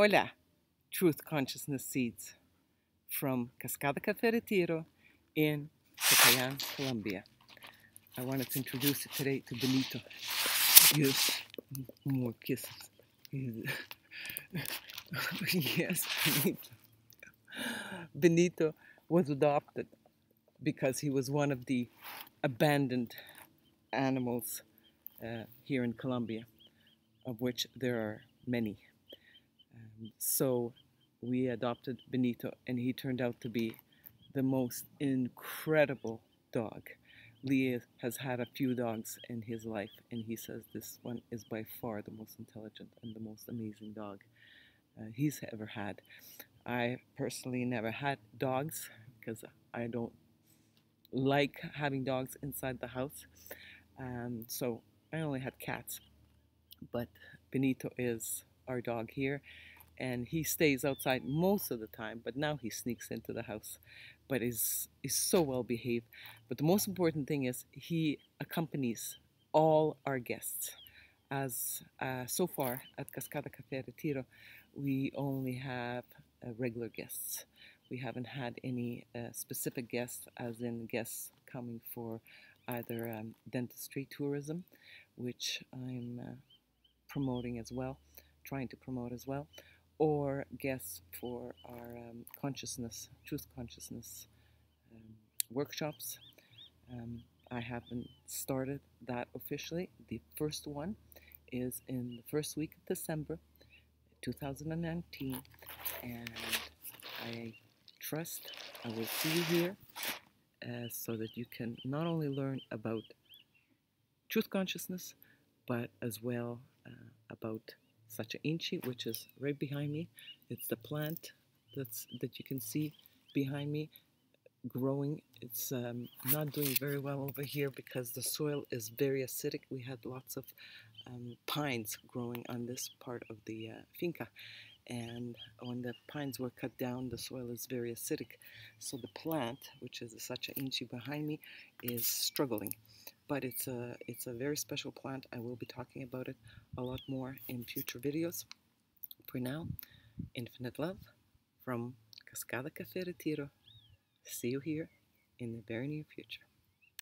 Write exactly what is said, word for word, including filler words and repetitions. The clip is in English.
Hola, Truth Consciousness Seeds from Cascada Café Retiro in Popayán, Colombia. I wanted to introduce you today to Benito. Yes, more kisses. Yes, Benito. Benito was adopted because he was one of the abandoned animals uh, here in Colombia, of which there are many. Um, so we adopted Benito, and he turned out to be the most incredible dog. Lee has had a few dogs in his life, and he says this one is by far the most intelligent and the most amazing dog uh, he's ever had. I personally never had dogs because I don't like having dogs inside the house, um, so I only had cats. But Benito is our dog here, and he stays outside most of the time, but now he sneaks into the house, but is is so well behaved. But the most important thing is he accompanies all our guests. As uh, so far at Cascada Café Retiro, we only have uh, regular guests. We haven't had any uh, specific guests, as in guests coming for either um, dentistry tourism, which I'm uh, promoting as well, trying to promote as well, or guests for our um, consciousness, truth consciousness um, workshops. Um, I haven't started that officially. The first one is in the first week of December two thousand nineteen, and I trust I will see you here uh, so that you can not only learn about truth consciousness, but as well uh, about Sacha Inchi, which is right behind me. It's the plant that's, that you can see behind me growing. It's um, not doing very well over here because the soil is very acidic. We had lots of um, pines growing on this part of the uh, finca, and when the pines were cut down, the soil is very acidic. So the plant, which is the Sacha Inchi behind me, is struggling. But it's a, it's a very special plant. I will be talking about it a lot more in future videos. For now, infinite love from Cascada Café Retiro. See you here in the very near future.